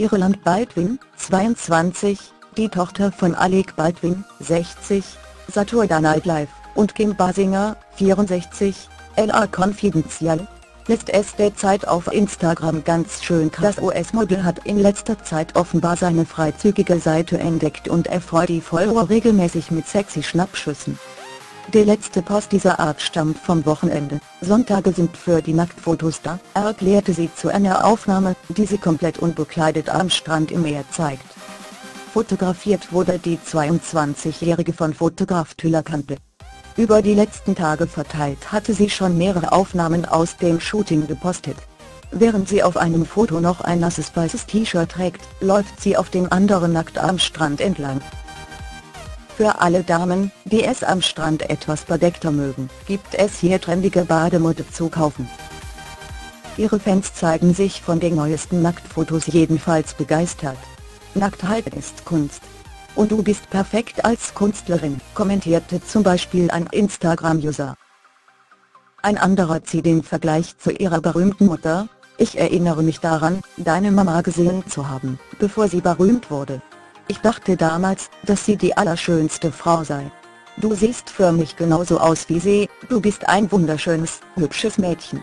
Ireland Baldwin, 22, die Tochter von Alec Baldwin, 60, Saturday Night Live, und Kim Basinger, 64, L.A. Confidential, lässt es derzeit auf Instagram ganz schön. Das US-Model hat in letzter Zeit offenbar seine freizügige Seite entdeckt und erfreut die Follower regelmäßig mit sexy Schnappschüssen. Der letzte Post dieser Art stammt vom Wochenende. Sonntage sind für die Nacktfotos da, erklärte sie zu einer Aufnahme, die sie komplett unbekleidet am Strand im Meer zeigt. Fotografiert wurde die 22-Jährige von Fotograf Tyler Cantle. Über die letzten Tage verteilt hatte sie schon mehrere Aufnahmen aus dem Shooting gepostet. Während sie auf einem Foto noch ein nasses weißes T-Shirt trägt, läuft sie auf dem anderen nackt am Strand entlang. Für alle Damen, die es am Strand etwas verdeckter mögen, gibt es hier trendige Bademode zu kaufen. Ihre Fans zeigen sich von den neuesten Nacktfotos jedenfalls begeistert. Nacktheit ist Kunst. Und du bist perfekt als Künstlerin, kommentierte zum Beispiel ein Instagram-User. Ein anderer zieht den Vergleich zu ihrer berühmten Mutter. Ich erinnere mich daran, deine Mama gesehen zu haben, bevor sie berühmt wurde. Ich dachte damals, dass sie die allerschönste Frau sei. Du siehst für mich genauso aus wie sie, du bist ein wunderschönes, hübsches Mädchen.